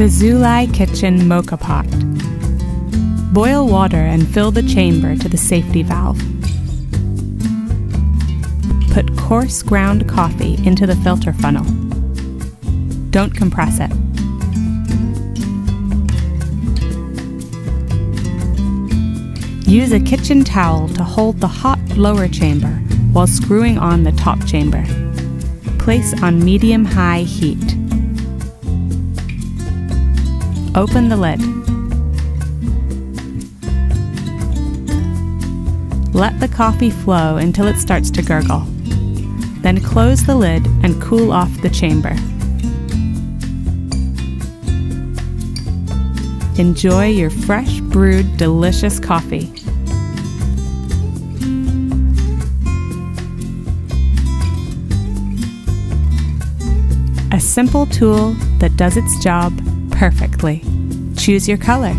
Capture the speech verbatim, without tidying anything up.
The Zulay Kitchen Moka Pot. Boil water and fill the chamber to the safety valve. Put coarse ground coffee into the filter funnel. Don't compress it. Use a kitchen towel to hold the hot lower chamber while screwing on the top chamber. Place on medium-high heat. Open the lid. Let the coffee flow until it starts to gurgle. Then close the lid and cool off the chamber. Enjoy your fresh brewed delicious coffee. A simple tool that does its job perfectly. Choose your color.